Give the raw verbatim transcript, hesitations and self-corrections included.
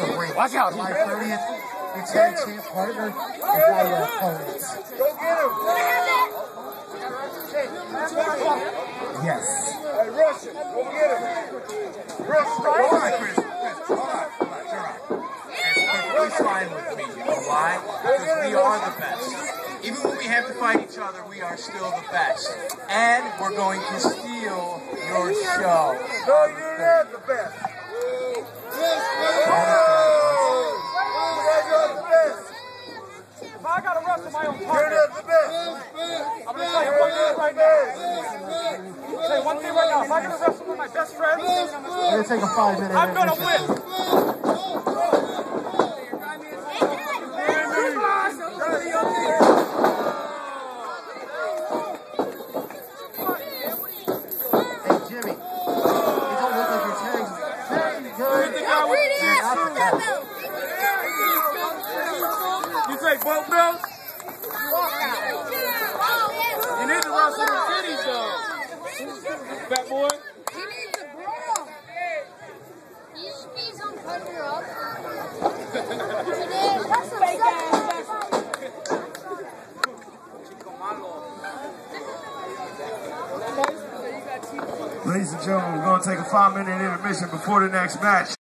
off the ring. Watch out, my thirtieth Big Ten partner and by your opponents. Go get him. Yes. Hey, rush it. Go get him. Rush it. Hold on, Chris. Hold on. Hold on. You're right. It's perfectly fine with me. You know why? Because we are the best. Even when we have to fight each other, we are still the best. And we're going to steal your show. No, you're not the best. If I gotta wrestle my own partner, you're not the best. I'm gonna tell you one thing right now. I'll tell you one thing right now. If I gotta wrestle with my best friend, I'm gonna take a five minute. I'm gonna win. Both belts? You need to wrestle the city, though. Fat boy? He needs to grow. You should be some cover up. That's a fake ass. Ladies and gentlemen, we're going to take a five minute intermission before the next match.